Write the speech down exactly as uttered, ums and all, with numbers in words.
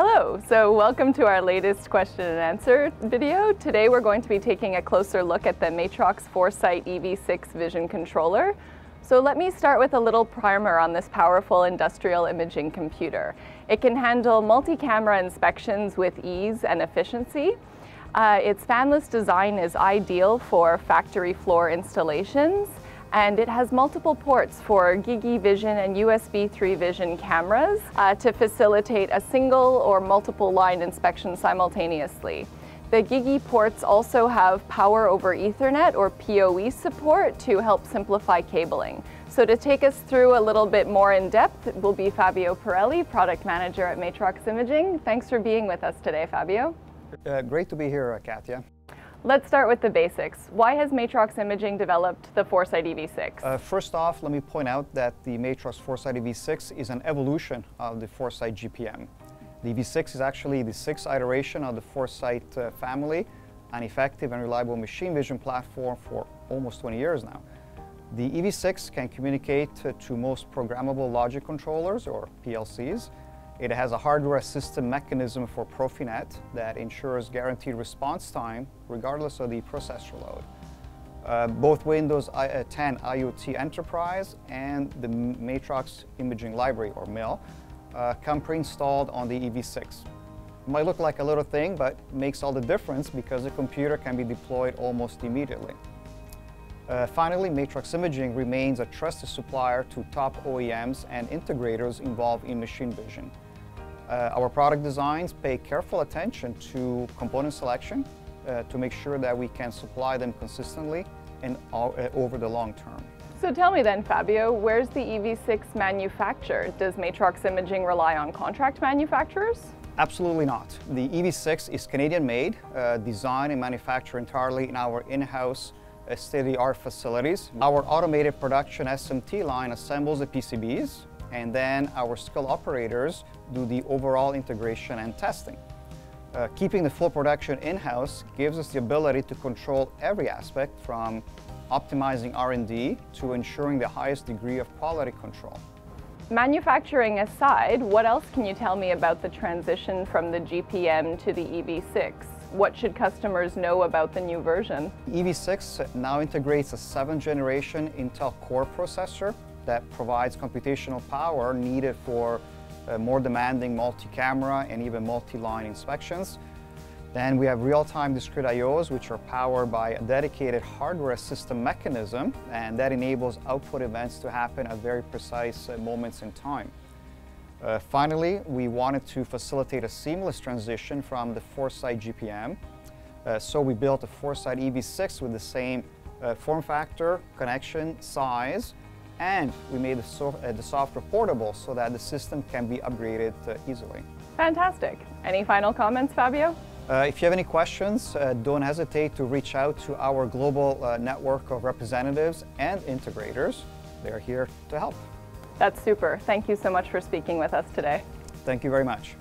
Hello, so welcome to our latest question and answer video. Today we're going to be taking a closer look at the Matrox four sight E V six Vision Controller. So let me start with a little primer on this powerful industrial imaging computer. It can handle multi-camera inspections with ease and efficiency. Uh, its fanless design is ideal for factory floor installations, and it has multiple ports for GigE Vision and U S B three Vision cameras uh, to facilitate a single or multiple line inspection simultaneously. The GigE ports also have power over Ethernet or P O E support to help simplify cabling. So to take us through a little bit more in depth will be Fabio Perelli, Product Manager at Matrox Imaging. Thanks for being with us today, Fabio. Uh, great to be here, Katya. Let's start with the basics. Why has Matrox Imaging developed the four sight E V six? Uh, first off, let me point out that the Matrox four sight E V six is an evolution of the four sight G P M. The E V six is actually the sixth iteration of the four sight uh, family, an effective and reliable machine vision platform for almost twenty years now. The E V six can communicate uh, to most programmable logic controllers, or P L Cs. It has a hardware-assisted mechanism for PROFINET that ensures guaranteed response time regardless of the processor load. Uh, both Windows ten IoT Enterprise and the Matrox Imaging Library, or M I L, uh, come pre-installed on the E V six. It might look like a little thing, but makes all the difference because the computer can be deployed almost immediately. Uh, finally, Matrox Imaging remains a trusted supplier to top O E Ms and integrators involved in machine vision. Uh, our product designs pay careful attention to component selection uh, to make sure that we can supply them consistently and uh, over the long term. So tell me then, Fabio, where's the E V six manufactured? Does Matrox Imaging rely on contract manufacturers? Absolutely not. The E V six is Canadian-made, uh, designed and manufactured entirely in our in-house state-of-the-art facilities. Our automated production S M T line assembles the P C Bs, and then our skilled operators do the overall integration and testing. Uh, keeping the full production in-house gives us the ability to control every aspect, from optimizing R and D to ensuring the highest degree of quality control. Manufacturing aside, what else can you tell me about the transition from the G P M to the E V six? What should customers know about the new version? E V six now integrates a seventh generation Intel Core processor that provides computational power needed for uh, more demanding multi-camera and even multi-line inspections. Then we have real-time discrete I Os, which are powered by a dedicated hardware system mechanism, and that enables output events to happen at very precise uh, moments in time. Uh, finally, we wanted to facilitate a seamless transition from the four sight G P M, uh, so we built a four sight E V six with the same uh, form factor, connection, size, and we made the, so uh, the software portable so that the system can be upgraded uh, easily. Fantastic. Any final comments, Fabio? Uh, if you have any questions, uh, don't hesitate to reach out to our global uh, network of representatives and integrators. They're here to help. That's super. Thank you so much for speaking with us today. Thank you very much.